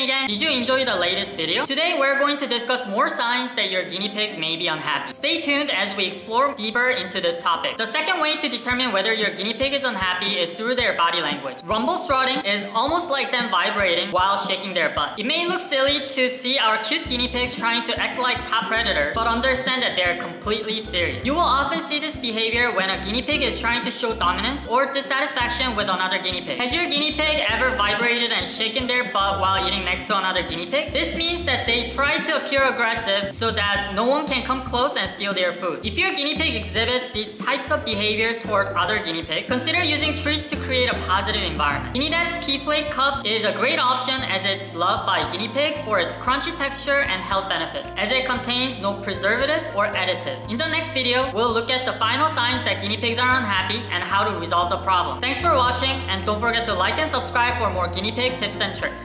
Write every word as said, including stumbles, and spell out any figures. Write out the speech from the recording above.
Guinea Gang! Did you enjoy the latest video? Today we're going to discuss more signs that your guinea pigs may be unhappy. Stay tuned as we explore deeper into this topic. The second way to determine whether your guinea pig is unhappy is through their body language. Rumble strutting is almost like them vibrating while shaking their butt. It may look silly to see our cute guinea pigs trying to act like top predator, but understand that they are completely serious. You will often see this behavior when a guinea pig is trying to show dominance or dissatisfaction with another guinea pig. Has your guinea pig ever vibrated and shaken their butt while eating next to another guinea pig? This means that they try to appear aggressive so that no one can come close and steal their food. If your guinea pig exhibits these types of behaviors toward other guinea pigs, consider using treats to create a positive environment. GuineaDad's Pea Flake Cup is a great option as it's loved by guinea pigs for its crunchy texture and health benefits, as it contains no preservatives or additives. In the next video, we'll look at the final signs that guinea pigs are unhappy and how to resolve the problem. Thanks for watching, and don't forget to like and subscribe for more guinea pig tips and tricks.